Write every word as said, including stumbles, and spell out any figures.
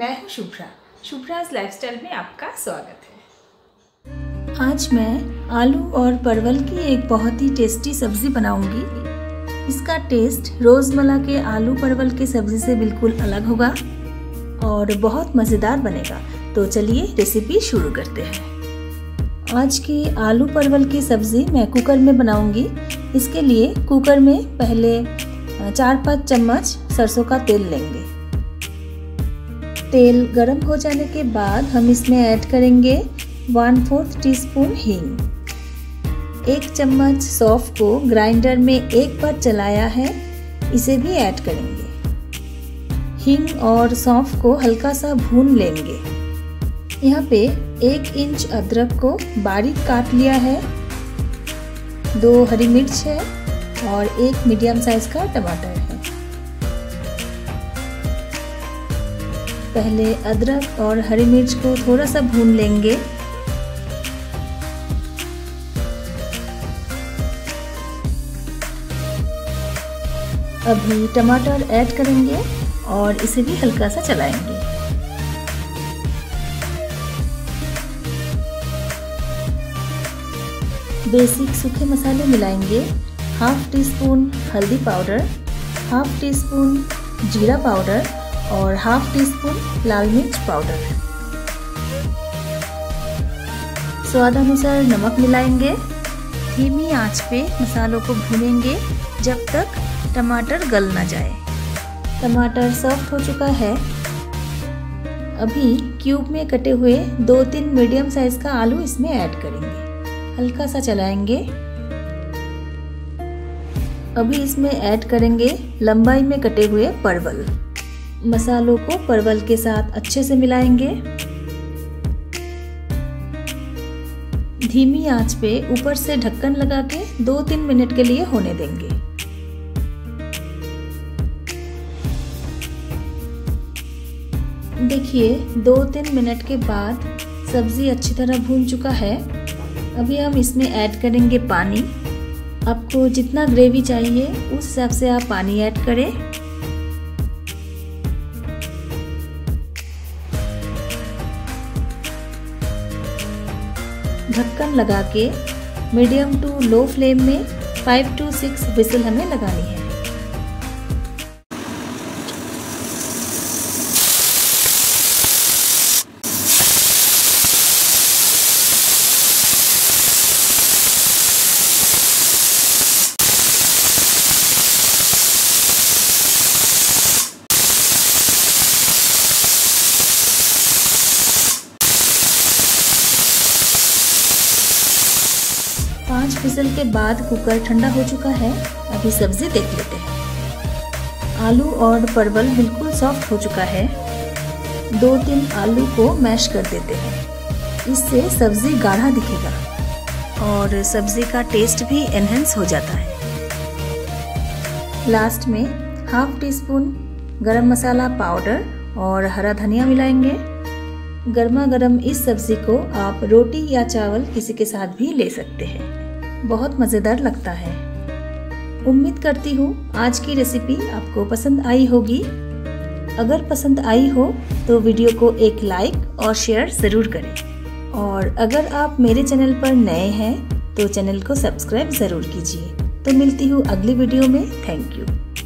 मैं हूँ शुभ्रा। शुभ्राज लाइफस्टाइल में आपका स्वागत है। आज मैं आलू और परवल की एक बहुत ही टेस्टी सब्ज़ी बनाऊंगी। इसका टेस्ट रोज़मर्रा के आलू परवल के सब्ज़ी से बिल्कुल अलग होगा और बहुत मज़ेदार बनेगा। तो चलिए रेसिपी शुरू करते हैं। आज की आलू परवल की सब्ज़ी मैं कुकर में बनाऊंगी। इसके लिए कुकर में पहले चार पाँच चम्मच सरसों का तेल लेंगे। तेल गरम हो जाने के बाद हम इसमें ऐड करेंगे वन फोर्थ टीस्पून हींग। एक चम्मच सौंफ को ग्राइंडर में एक बार चलाया है, इसे भी ऐड करेंगे। हींग और सौंफ को हल्का सा भून लेंगे। यहाँ पे एक इंच अदरक को बारीक काट लिया है, दो हरी मिर्च है और एक मीडियम साइज का टमाटर है। पहले अदरक और हरी मिर्च को थोड़ा सा भून लेंगे। अभी टमाटर ऐड करेंगे और इसे भी हल्का सा चलाएंगे। बेसिक सूखे मसाले मिलाएंगे। हाफ टी स्पून हल्दी पाउडर, हाफ टी स्पून जीरा पाउडर और हाफ टी स्पून लाल मिर्च पाउडर। स्वाद अनुसार नमक मिलाएंगे। धीमी आंच पे मसालों को भूनेंगे जब तक टमाटर गल ना जाए। टमाटर सॉफ्ट हो चुका है। अभी क्यूब में कटे हुए दो तीन मीडियम साइज का आलू इसमें ऐड करेंगे। हल्का सा चलाएंगे। अभी इसमें ऐड करेंगे लंबाई में कटे हुए परवल। मसालों को परवल के साथ अच्छे से मिलाएंगे। धीमी आंच पे ऊपर से ढक्कन लगा के दो तीन मिनट के लिए होने देंगे। देखिए दो तीन मिनट के बाद सब्जी अच्छी तरह भून चुका है। अभी हम इसमें ऐड करेंगे पानी। आपको जितना ग्रेवी चाहिए उस हिसाब से आप पानी ऐड करें। ढक्कन लगा के मीडियम टू लो फ्लेम में फाइव टू सिक्स विसल हमें लगानी है। पाँच विसल के बाद कुकर ठंडा हो चुका है। अभी सब्जी देख लेते हैं। आलू और परवल बिल्कुल सॉफ्ट हो चुका है। दो तीन आलू को मैश कर देते हैं, इससे सब्जी गाढ़ा दिखेगा और सब्जी का टेस्ट भी एनहेंस हो जाता है। लास्ट में हाफ टी स्पून गरम मसाला पाउडर और हरा धनिया मिलाएंगे। गर्मा गर्म इस सब्जी को आप रोटी या चावल किसी के साथ भी ले सकते हैं। बहुत मज़ेदार लगता है। उम्मीद करती हूँ आज की रेसिपी आपको पसंद आई होगी। अगर पसंद आई हो तो वीडियो को एक लाइक और शेयर ज़रूर करें। और अगर आप मेरे चैनल पर नए हैं तो चैनल को सब्सक्राइब ज़रूर कीजिए। तो मिलती हूँ अगली वीडियो में। Thank you.